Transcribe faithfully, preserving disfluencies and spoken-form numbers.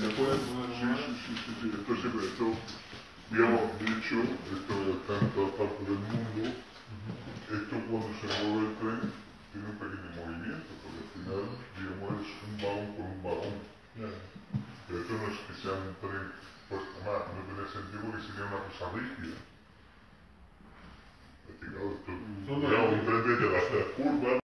¿Me pueden poner sí, sí, sí, sí, sí. Entonces, esto, digamos, de hecho, esto está en todas partes del mundo. Esto, cuando se mueve el tren, tiene un pequeño movimiento, porque al final, digamos, es un vagón con un vagón. Pero esto no es que sea un tren, pues, además, no tiene sentido porque sería una cosa rígida. Esto, digamos, un tren tiene que hacer curvas.